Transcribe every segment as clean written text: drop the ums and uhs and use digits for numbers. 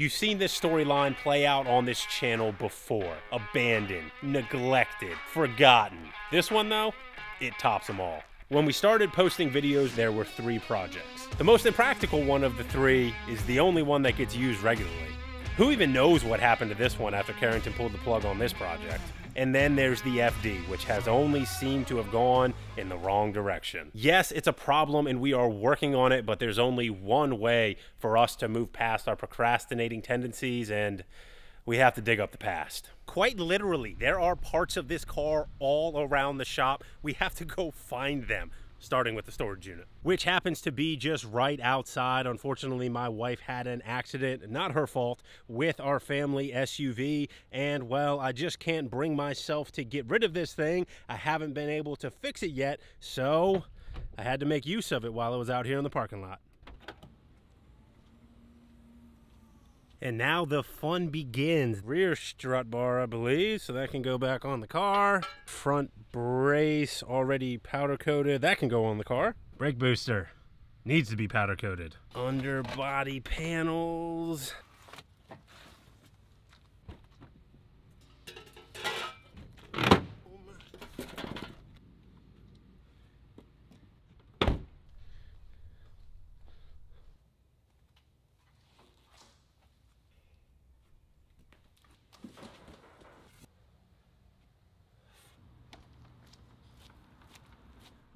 You've seen this storyline play out on this channel before. Abandoned, neglected, forgotten. This one though, it tops them all. When we started posting videos, there were 3 projects. The most impractical one of the 3 is the only one that gets used regularly. Who even knows what happened to this one after Carrington pulled the plug on this project? And then there's the FD, which has only seemed to have gone in the wrong direction. Yes, it's a problem and we are working on it, but there's only one way for us to move past our procrastinating tendencies, and we have to dig up the past. Quite literally, there are parts of this car all around the shop. We have to go find them, starting with the storage unit, which happens to be just right outside. Unfortunately, my wife had an accident, not her fault, with our family SUV, and well, I just can't bring myself to get rid of this thing. I haven't been able to fix it yet, so I had to make use of it while I was out here in the parking lot. And now the fun begins. Rear strut bar, I believe, so that can go back on the car. Front brace, already powder coated, that can go on the car. Brake booster, needs to be powder coated. Underbody panels.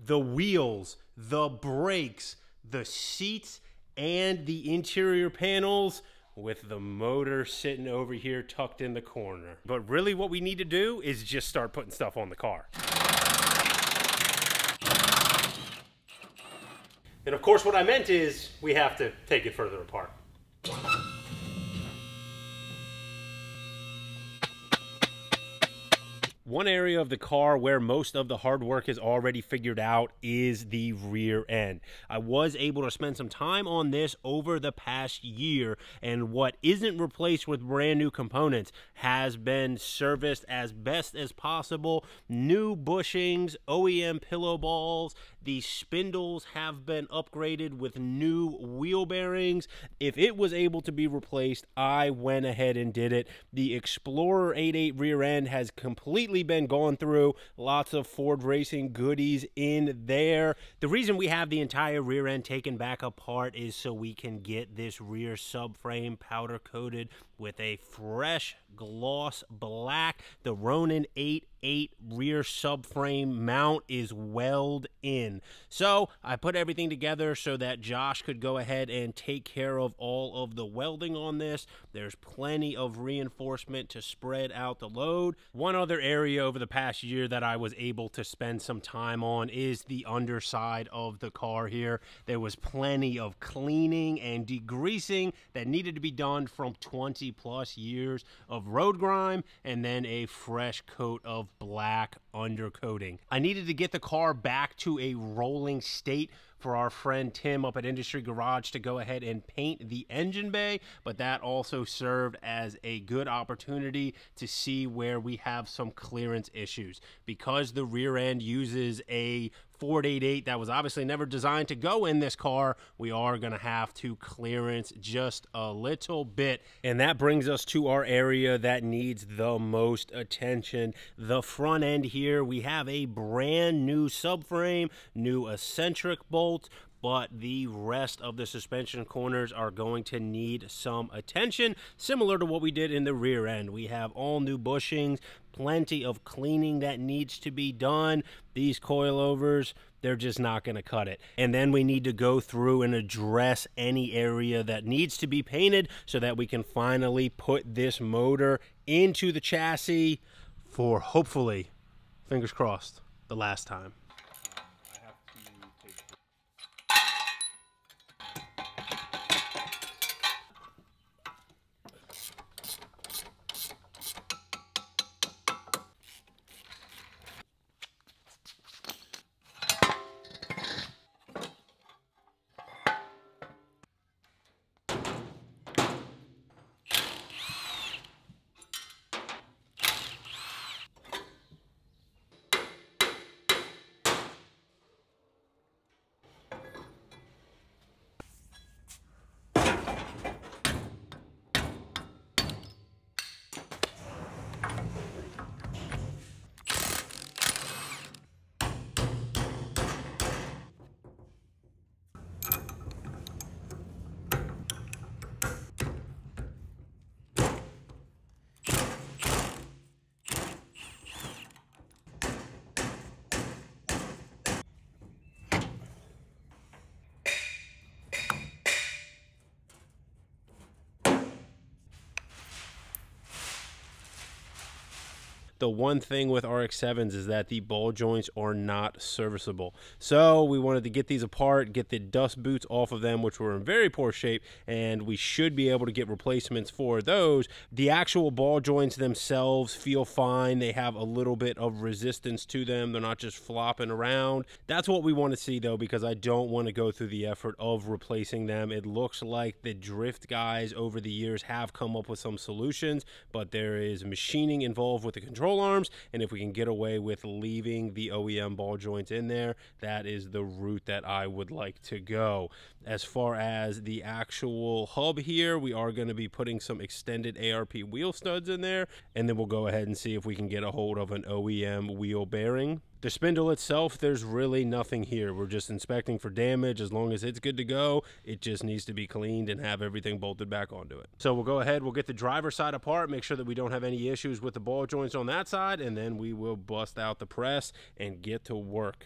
The wheels, the brakes, the seats, and the interior panels, with the motor sitting over here tucked in the corner. But really what we need to do is just start putting stuff on the car. And of course what I meant is we have to take it further apart. One area of the car where most of the hard work is already figured out is the rear end. I was able to spend some time on this over the past year, and what isn't replaced with brand new components has been serviced as best as possible. New bushings, OEM pillow balls, the spindles have been upgraded with new wheel bearings. If it was able to be replaced, I went ahead and did it. The Explorer 88 rear end has completely been gone through, lots of Ford Racing goodies in there. The reason we have the entire rear end taken back apart is so we can get this rear subframe powder coated with a fresh gloss black. The Ronin 8.8 rear subframe mount is welded in. So I put everything together so that Josh could go ahead and take care of all of the welding on this. There's plenty of reinforcement to spread out the load. One other area over the past year that I was able to spend some time on is the underside of the car here. There was plenty of cleaning and degreasing that needed to be done from 20 plus years of road grime, and then a fresh coat of black undercoating. I needed to get the car back to a rolling state for our friend Tim up at Industry Garage to go ahead and paint the engine bay, but that also served as a good opportunity to see where we have some clearance issues. Because the rear end uses a Ford 88 that was obviously never designed to go in this car, we are going to have to clearance just a little bit. And that brings us to our area that needs the most attention. The front end here, we have a brand new subframe, new eccentric bolt, but the rest of the suspension corners are going to need some attention, similar to what we did in the rear end. We have all new bushings, plenty of cleaning that needs to be done. These coilovers, they're just not going to cut it. And then we need to go through and address any area that needs to be painted so that we can finally put this motor into the chassis for, hopefully, fingers crossed, the last time. the one thing with RX7s is that the ball joints are not serviceable. So we wanted to get these apart, get the dust boots off of them, which were in very poor shape, and we should be able to get replacements for those. The actual ball joints themselves feel fine. They have a little bit of resistance to them. They're not just flopping around. That's what we want to see though, because I don't want to go through the effort of replacing them. It looks like the drift guys over the years have come up with some solutions, but there is machining involved with the control arms, and if we can get away with leaving the OEM ball joints in there, that is the route that I would like to go. As far as the actual hub here, we are going to be putting some extended ARP wheel studs in there, and then we'll go ahead and see if we can get a hold of an OEM wheel bearing. The spindle itself, there's really nothing here. We're just inspecting for damage. As long as it's good to go, it just needs to be cleaned and have everything bolted back onto it. So we'll go ahead, we'll get the driver's side apart, make sure that we don't have any issues with the ball joints on that side, and then we will bust out the press and get to work.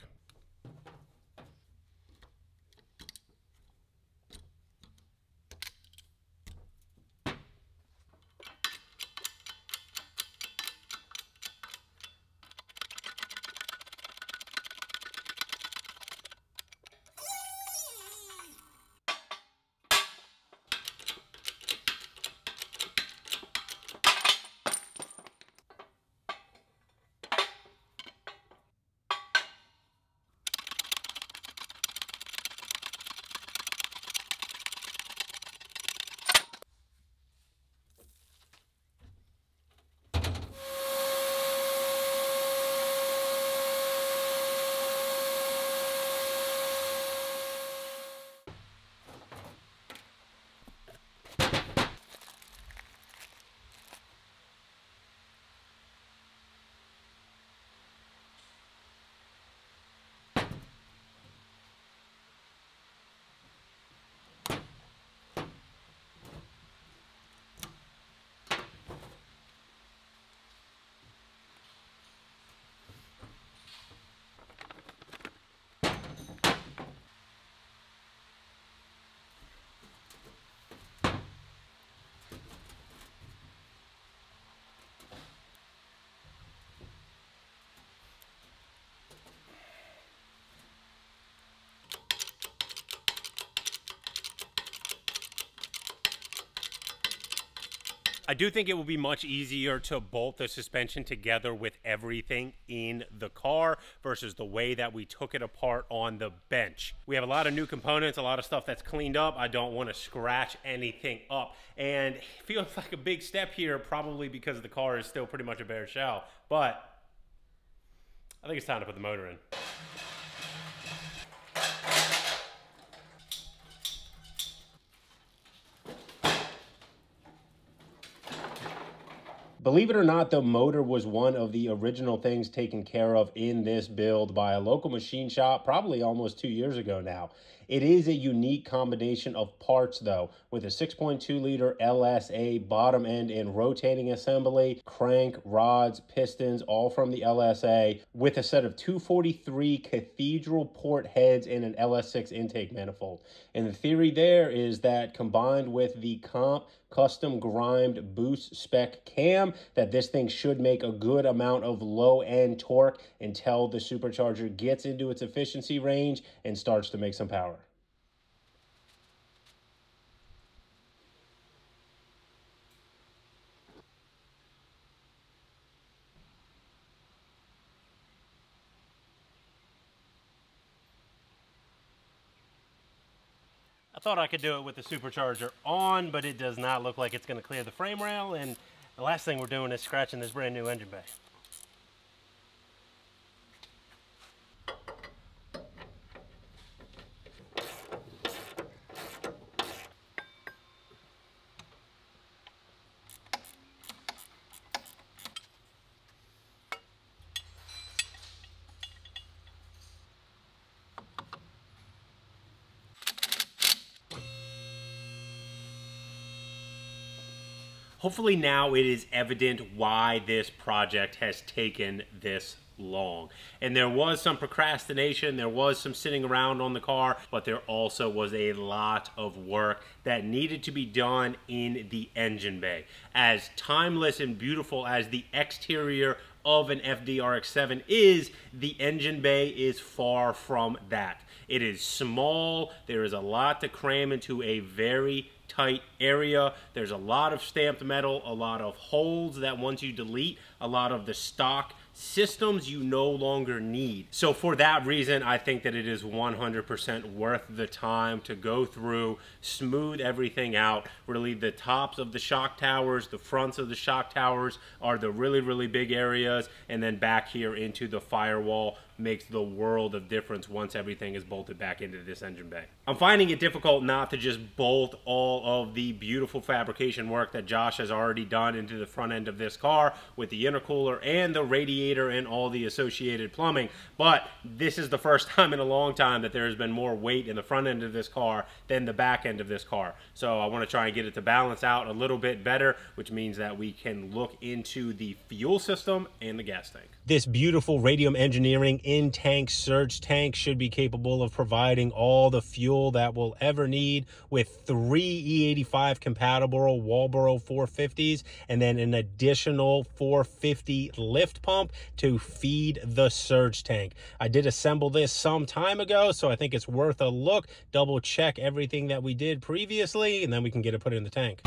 I do think it will be much easier to bolt the suspension together with everything in the car versus the way that we took it apart on the bench. We have a lot of new components, a lot of stuff that's cleaned up. I don't want to scratch anything up, and it feels like a big step here, probably because the car is still pretty much a bare shell, but I think it's time to put the motor in. Believe it or not, the motor was one of the original things taken care of in this build by a local machine shop probably almost 2 years ago now. It is a unique combination of parts though, with a 6.2 liter LSA bottom end and rotating assembly, crank, rods, pistons, all from the LSA, with a set of 243 cathedral port heads and an LS6 intake manifold. And the theory there is that combined with the Comp custom grimed boost spec cam, that this thing should make a good amount of low end torque until the supercharger gets into its efficiency range and starts to make some power. I thought I could do it with the supercharger on, but it does not look like it's going to clear the frame rail, and the last thing we're doing is scratching this brand new engine bay. Hopefully now it is evident why this project has taken this long. And there was some procrastination, there was some sitting around on the car, but there also was a lot of work that needed to be done in the engine bay. As timeless and beautiful as the exterior of an FD RX7 is the engine bay is far from that. It is small. There is a lot to cram into a very tight area. There's a lot of stamped metal, a lot of holes that once you delete, a lot of the stock systems you no longer need. So for that reason, I think that it is 100% worth the time to go through, smooth everything out. Really, the tops of the shock towers, the fronts of the shock towers are the really, really big areas, and then back here into the firewall makes the world of difference once everything is bolted back into this engine bay. I'm finding it difficult not to just bolt all of the beautiful fabrication work that Josh has already done into the front end of this car with the intercooler and the radiator and all the associated plumbing, but this is the first time in a long time that there has been more weight in the front end of this car than the back end of this car. So I want to try and get it to balance out a little bit better, which means that we can look into the fuel system and the gas tank. This beautiful Radium Engineering in-tank surge tank should be capable of providing all the fuel that we'll ever need with 3 E85 compatible Walbro 450s and then an additional 450 lift pump to feed the surge tank. I did assemble this some time ago, so I think it's worth a look. Double check everything that we did previously, and then we can get it put in the tank.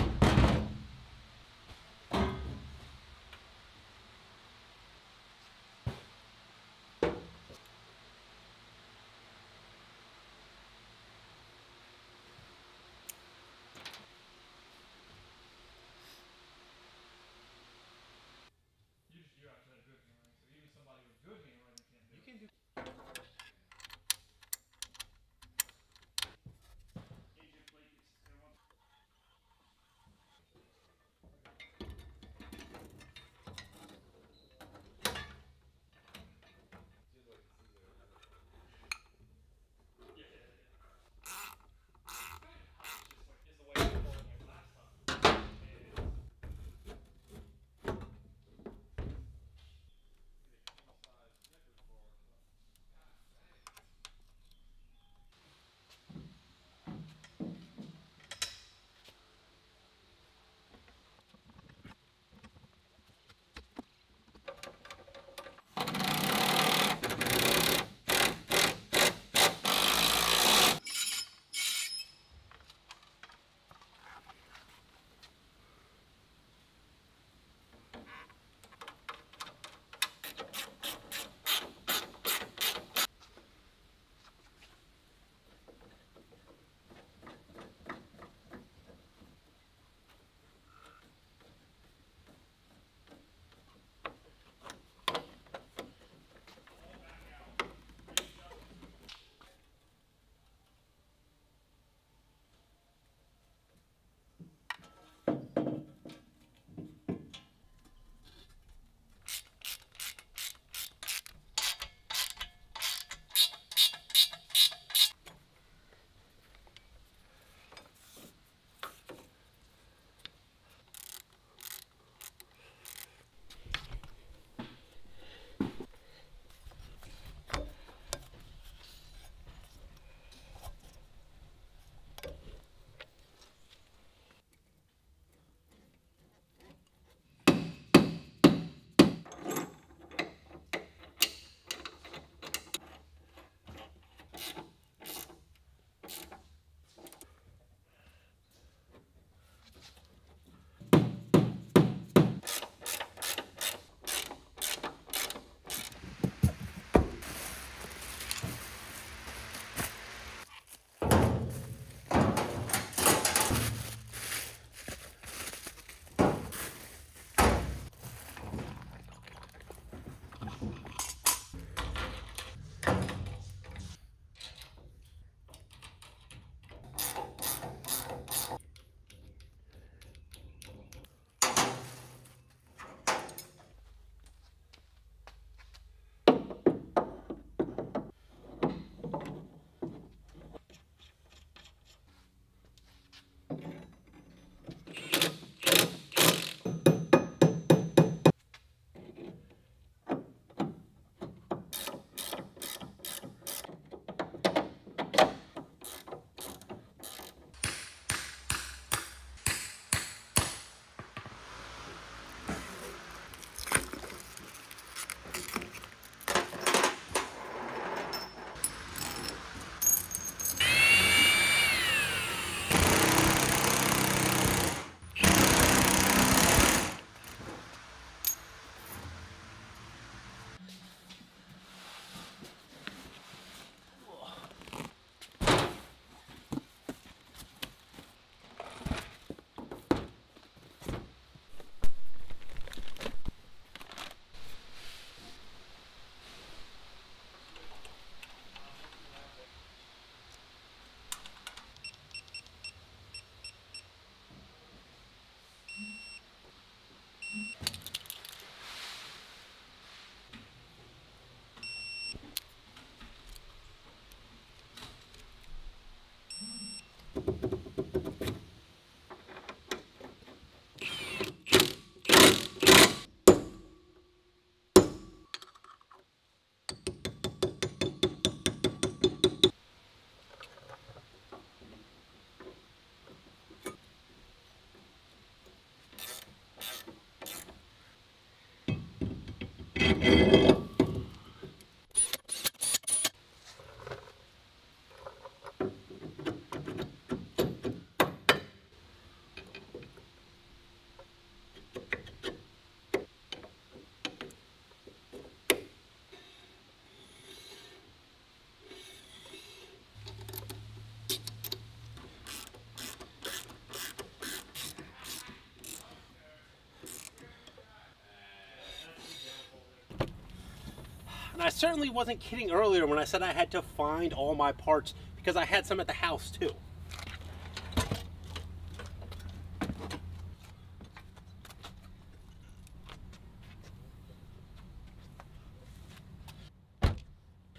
I certainly wasn't kidding earlier when I said I had to find all my parts, because I had some at the house too.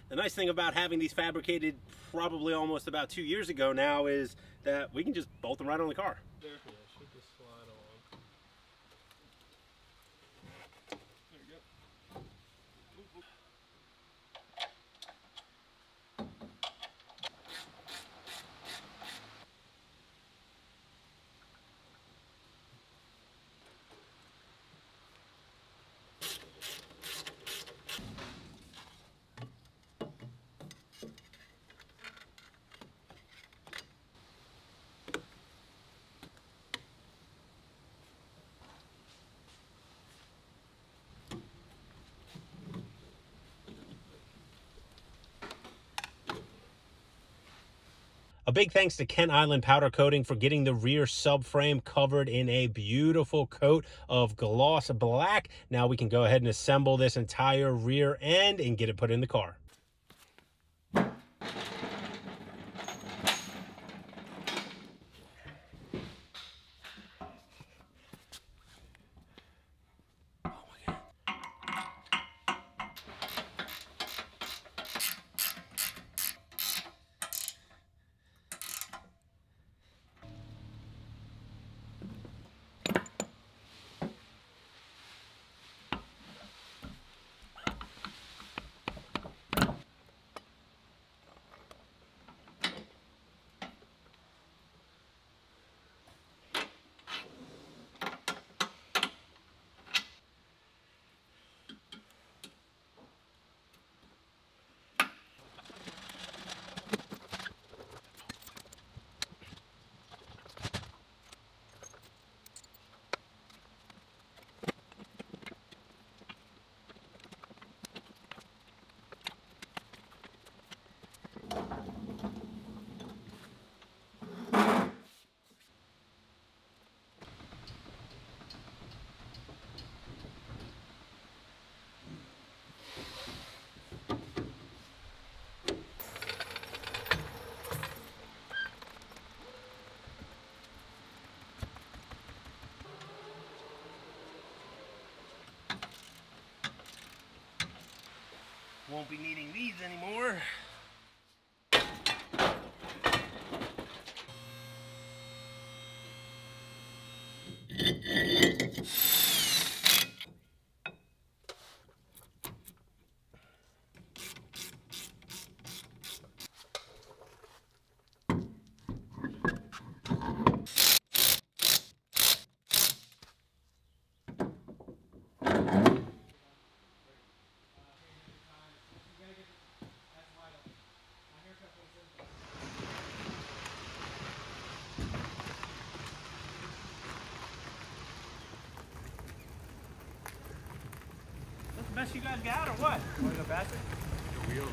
The nice thing about having these fabricated probably almost about 2 years ago now is that we can just bolt them right on the car. A big thanks to Kent Island Powder Coating for getting the rear subframe covered in a beautiful coat of gloss black. Now we can go ahead and assemble this entire rear end and get it put in the car. Won't be needing these anymore. You guys got or what? You want to go faster? wheels.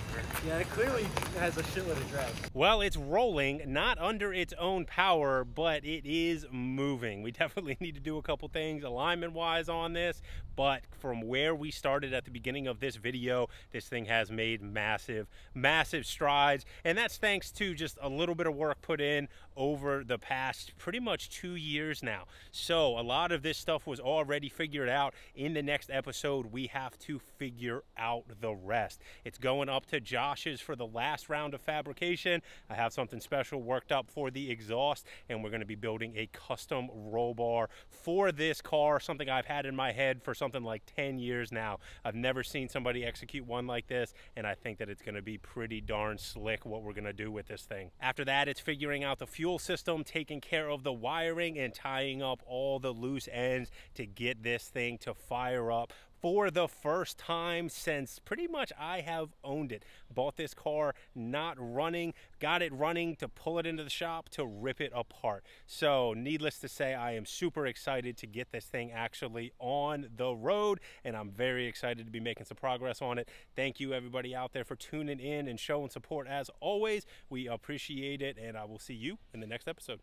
Yeah, it clearly has a shitload of drag. Well, it's rolling, not under its own power, but it is moving. We definitely need to do a couple things alignment-wise on this, but from where we started at the beginning of this video, this thing has made massive, massive strides, and that's thanks to just a little bit of work put in over the past pretty much 2 years now. So a lot of this stuff was already figured out. In the next episode, we have to figure out the rest. It's going up to Josh's for the last round of fabrication. I have something special worked up for the exhaust, and we're going to be building a custom roll bar for this car, something I've had in my head for something like 10 years now. I've never seen somebody execute one like this, and I think that it's going to be pretty darn slick what we're going to do with this thing. After that, it's figuring out the fuel system, taking care of the wiring, and tying up all the loose ends to get this thing to fire up for the first time since pretty much I have owned it. Bought this car not running, got it running to pull it into the shop to rip it apart. So needless to say, I am super excited to get this thing actually on the road, and I'm very excited to be making some progress on it. Thank you everybody out there for tuning in and showing support as always. We appreciate it, and I will see you in the next episode.